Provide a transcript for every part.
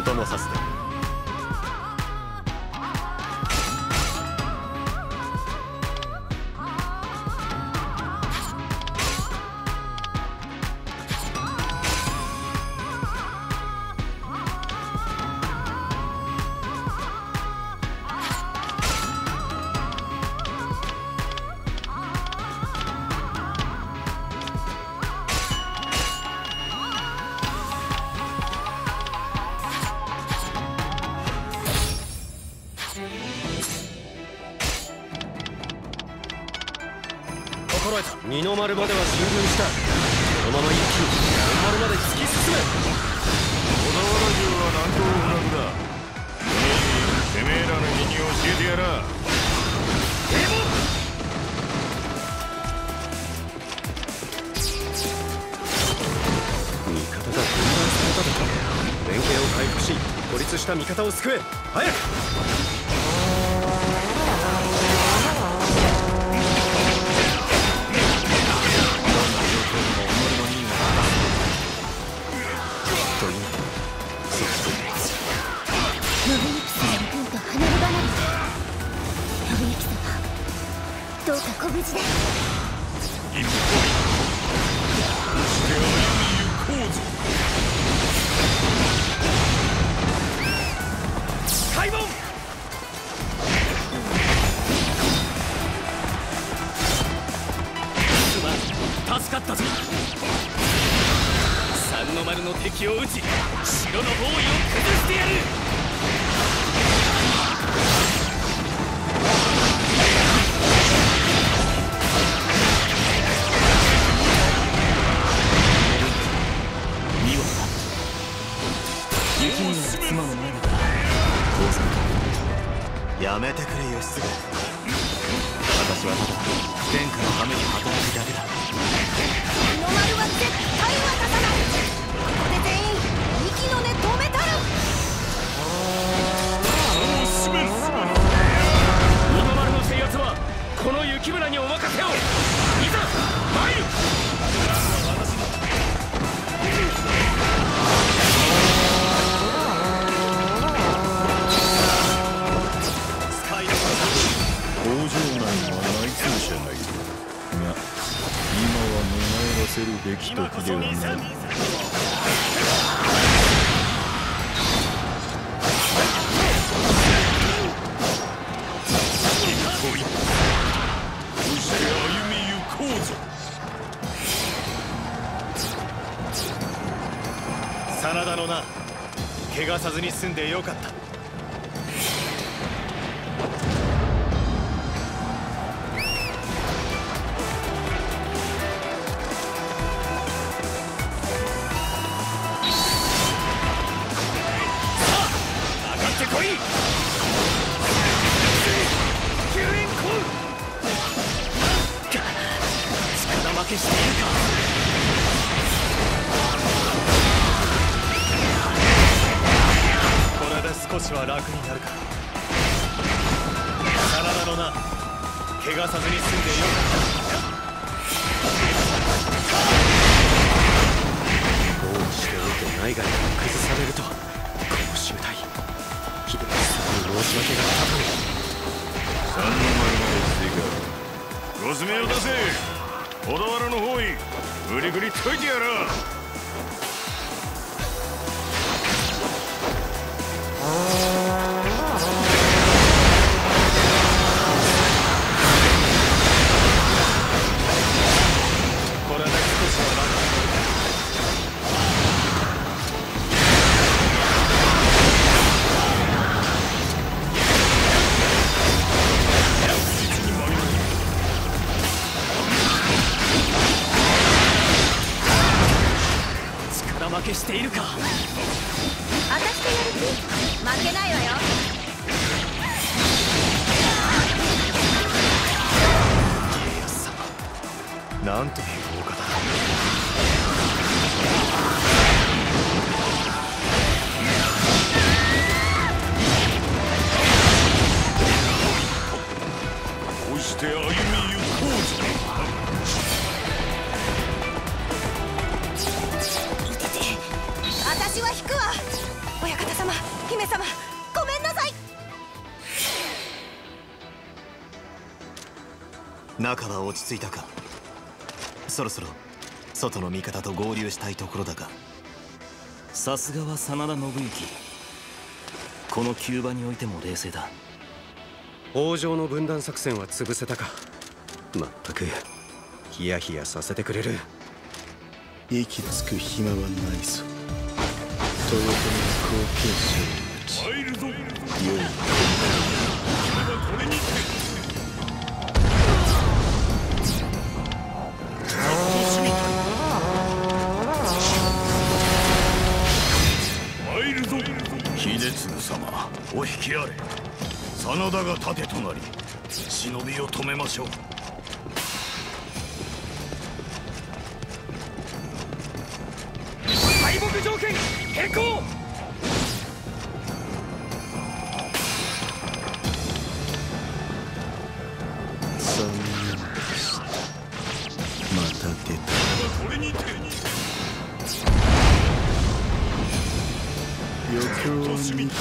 お供させて。二の丸までは進軍した。このまま一気に二の丸まで突き進め。小田原城は南東フラグだ。てめえらの日に教えてやら。味方が分断されたとか。連携を回復し孤立した味方を救え。早く無事です。一歩一歩して歩み行こうぞ。開門。すまん、助かったぞ。三の丸の敵を撃ち城の防衛を崩してやる。やめてくれ義経。私はただ天下のために働くだけだ。二の丸は絶対渡さない。ここで全員息の根止めたる。二の丸の制圧はこの幸村にお任せを。いざ参る。せるべき時ではない。歩み行こうぞ。真田の名、怪我さずに済んでよかった。少しは楽になるか。真田の名、怪我さずに済んでよかった。どうしておいて内外が崩されると、この集大ひどい申し訳が立たぬ。三の丸まで追加。ロスメを出せ。小田原の方へグリグリ解いてやらう。負けしているか。私とやる気負けないわよ。家康様、なんというお方だ。こうして歩み行こうぞ。私は引くわ。親方様、中は落ち着いたか。そろそろ外の味方と合流したいところだが、さすがは真田信之、この急場においても冷静だ。王城の分断作戦は潰せたか。まったくヒヤヒヤさせてくれる。息つく暇はないぞ。とろとろ後継者よりも良い分断。お引きあれ。真田が盾となり忍びを止めましょう。敗北条件変更。さあまた出た。これにて余興を見て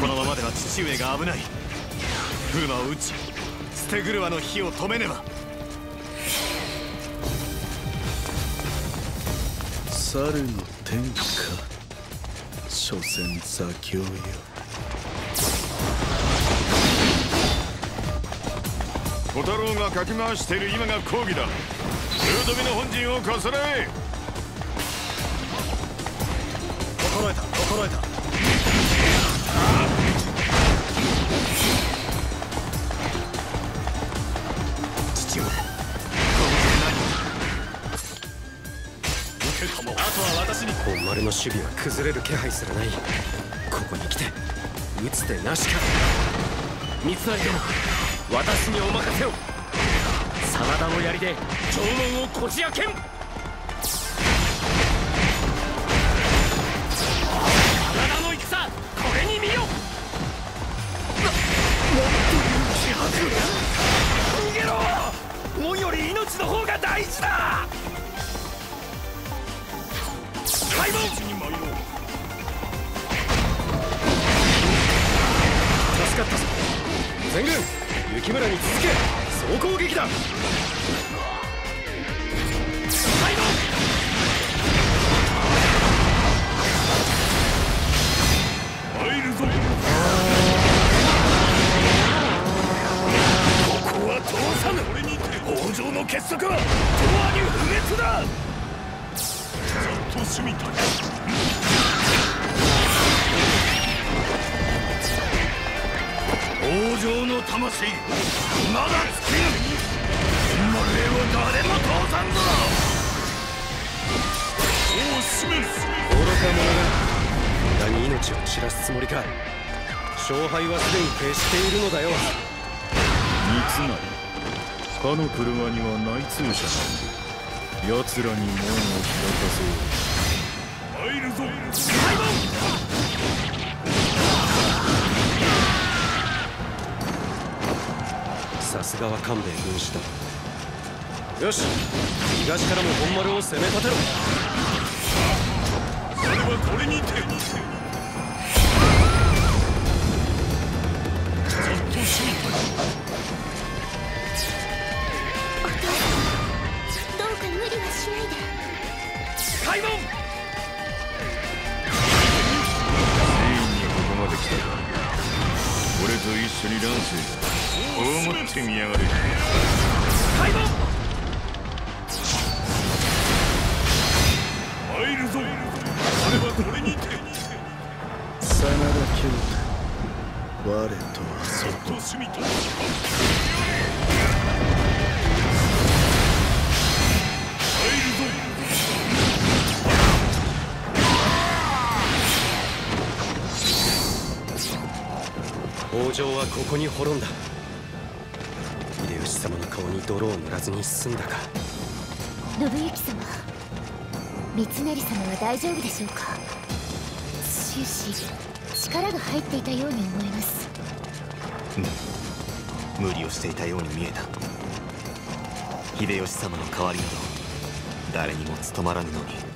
このままでは父上が危ない。風魔を撃ちステグルワの火を止めねば。猿の天下所詮座興よ。小太郎がかき回している今が抗議だ。両富の本陣をかすれ。心得た心得た。父上、ここで何を受けたも、あとは私に。本丸の守備は崩れる気配すらない。ここに来て打つ手なしか。三成殿、私にお任せを。真田の槍で城門をこじ開けん。逃げろ。恩より命の方が大事だ。開門。助かったぞ。全軍雪村に続け。総攻撃だ。開門。入るぞ。通さぬ。北条の結束は永遠に不滅だ。ざっとしみたり。北条の魂まだ尽きぬ。本丸へは誰も通さんぞ。おおしめる。愚か者が無駄に命を散らすつもりか。勝敗はすでに決しているのだよ。三成、かの車には内通者なんで、奴らに門を開かせよう。入るぞ。開門。さすがは官兵衛軍師だ。よし、東からも本丸を攻め立てろ。それはこれにて。ずっと心配。開門。ついにここまで来たか。俺と一緒に乱世だ。こう思ってみやがれ。開門。入るぞ。あれはこれにて。真田兄弟、我とはそこ。北条はここに滅んだ。秀吉様の顔に泥を塗らずに済んだか。信之様、三成様は大丈夫でしょうか。終始力が入っていたように思います。無理をしていたように見えた。秀吉様の代わりなど誰にも務まらぬのに。